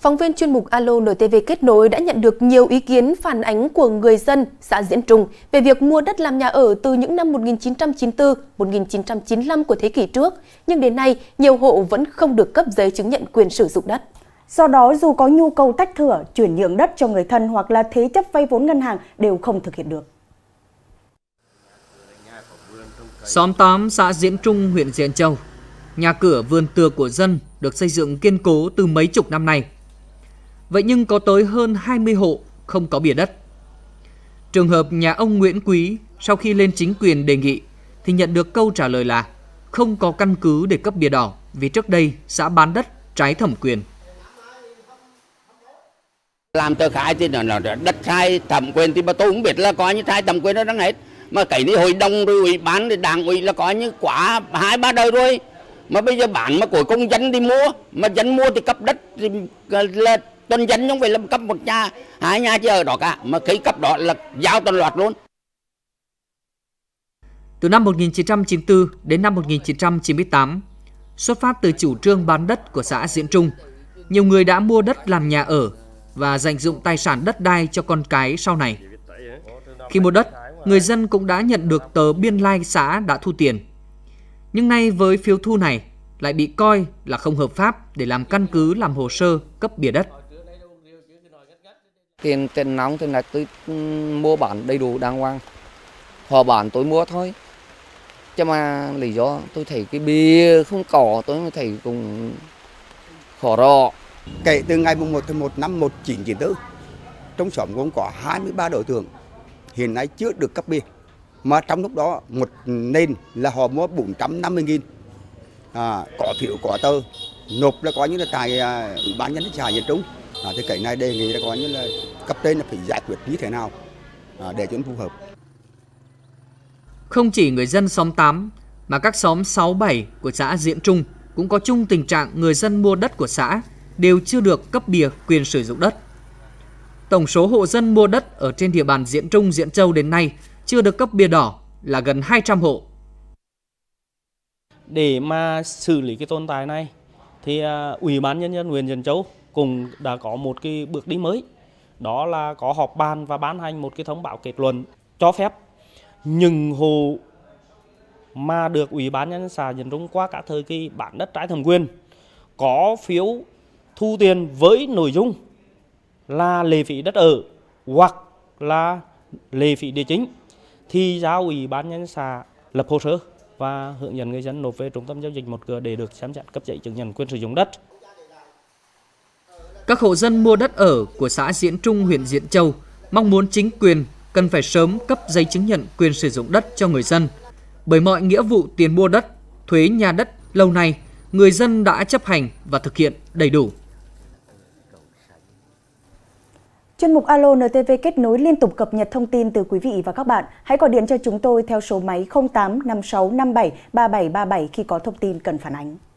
Phóng viên chuyên mục Alo NTV Kết Nối đã nhận được nhiều ý kiến phản ánh của người dân xã Diễn Trung về việc mua đất làm nhà ở từ những năm 1994-1995 của thế kỷ trước, nhưng đến nay nhiều hộ vẫn không được cấp giấy chứng nhận quyền sử dụng đất. Do đó, dù có nhu cầu tách thửa, chuyển nhượng đất cho người thân hoặc là thế chấp vay vốn ngân hàng đều không thực hiện được. Xóm 8, xã Diễn Trung, huyện Diễn Châu. Nhà cửa vườn tược của dân được xây dựng kiên cố từ mấy chục năm nay. Vậy nhưng có tới hơn 20 hộ không có bìa đất. Trường hợp nhà ông Nguyễn Quý sau khi lên chính quyền đề nghị thì nhận được câu trả lời là không có căn cứ để cấp bìa đỏ vì trước đây xã bán đất trái thẩm quyền. Làm tờ khai thì nó đất sai thẩm quyền thì mà tôi cũng biết là có những sai thẩm quyền nó đang hết. Mà cái này hội đồng rồi ủy ban thì đảng ủy là có những quả 2-3 đời rồi. Mà bây giờ bán mà của công dân đi mua, mà dân mua thì cấp đất thì là toàn dân không phải là cấp một nhà, hai nhà chứ ở đó cả, mà cái cấp đó là giao toàn loạt luôn. Từ năm 1994 đến năm 1998, xuất phát từ chủ trương bán đất của xã Diễn Trung, nhiều người đã mua đất làm nhà ở và dành dụng tài sản đất đai cho con cái sau này. Khi mua đất, người dân cũng đã nhận được tờ biên lai xã đã thu tiền. Nhưng nay với phiếu thu này lại bị coi là không hợp pháp để làm căn cứ làm hồ sơ cấp bìa đất. Tiền nóng thì là tôi mua bán đầy đủ đàng hoàng. Họ bán tôi mua thôi. Chứ mà lý do tôi thấy cái bìa không có tôi mới thấy cũng khó rõ. Kể từ ngày 1 tháng 1 năm 1994, trong xóm cũng có 23 đối tượng hiện nay chưa được cấp bìa. Mà trong lúc đó một nền là họ mua 450.000, có phiếu có tờ, nộp là có những là tài ủy ban nhân xã Diễn Trung. Thì cái này đề nghị là có những là cấp trên là phải giải quyết như thế nào để cho nó phù hợp. Không chỉ người dân xóm 8 mà các xóm 6, 7 của xã Diễn Trung cũng có chung tình trạng người dân mua đất của xã đều chưa được cấp bìa quyền sử dụng đất. Tổng số hộ dân mua đất ở trên địa bàn Diễn Trung, Diễn Châu đến nay chưa được cấp bìa đỏ là gần 200 hộ. Để mà xử lý cái tồn tại này thì Ủy ban nhân dân huyện Diễn Châu cũng đã có một cái bước đi mới. Đó là có họp bàn và ban hành một cái thông báo kết luận cho phép những hộ mà được Ủy ban nhân dân xã Diễn Trung qua cả thời kỳ bán đất trái thẩm quyền có phiếu thu tiền với nội dung là lệ phí đất ở hoặc là lệ phí địa chính thì giao Ủy ban nhân dân xã lập hồ sơ và hướng dẫn người dân nộp về trung tâm giao dịch một cửa để được xem xét cấp giấy chứng nhận quyền sử dụng đất. Các hộ dân mua đất ở của xã Diễn Trung, huyện Diễn Châu mong muốn chính quyền cần phải sớm cấp giấy chứng nhận quyền sử dụng đất cho người dân. Bởi mọi nghĩa vụ tiền mua đất, thuế nhà đất lâu nay người dân đã chấp hành và thực hiện đầy đủ. Chuyên mục Alo NTV Kết Nối liên tục cập nhật thông tin từ quý vị và các bạn. Hãy gọi điện cho chúng tôi theo số máy 08 56 57 3737 khi có thông tin cần phản ánh.